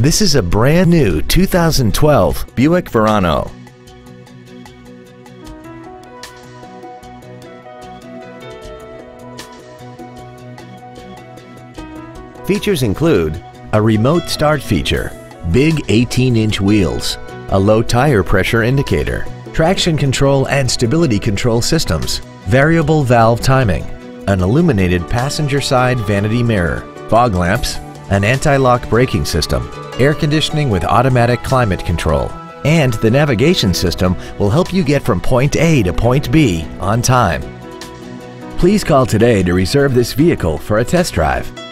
This is a brand new 2012 Buick Verano. Features include a remote start feature, big 18-inch wheels, a low tire pressure indicator, traction control and stability control systems, variable valve timing, an illuminated passenger side vanity mirror, fog lamps, an anti-lock braking system, air conditioning with automatic climate control, and the navigation system will help you get from point A to point B on time. Please call today to reserve this vehicle for a test drive.